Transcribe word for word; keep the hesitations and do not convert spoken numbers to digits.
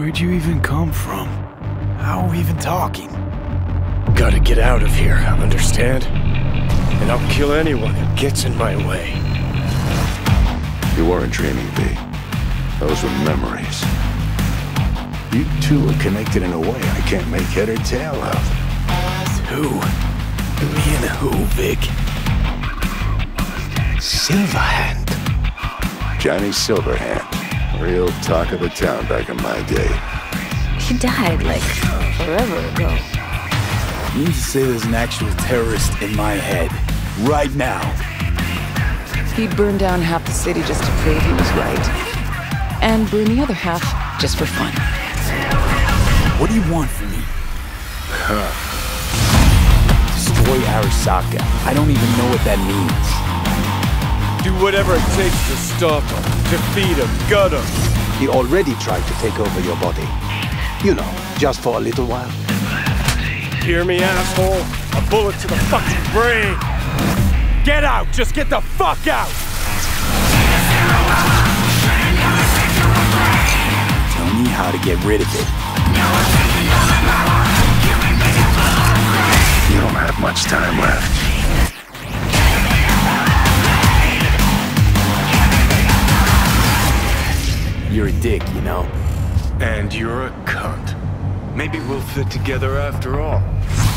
Where'd you even come from? How are we even talking? Gotta get out of here, understand? And I'll kill anyone who gets in my way. You weren't dreaming, B. Those were memories. You two are connected in a way I can't make head or tail of. Who? Me and who, Vic? Silverhand. Johnny Silverhand. Real talk of the town back in my day. He died, like, forever ago. You need to say there's an actual terrorist in my head. Right now. He burned down half the city just to prove he was right. And burned the other half just for fun. What do you want from me? Huh. Destroy Arasaka. I don't even know what that means. Do whatever it takes to stop him, defeat him, gut him. He already tried to take over your body. You know, just for a little while. Hear me, asshole? A bullet to the fucking brain! Get out! Just get the fuck out! Tell me how to get rid of it. You don't have much time left. You're a dick, you know. And you're a cunt. Maybe we'll fit together after all.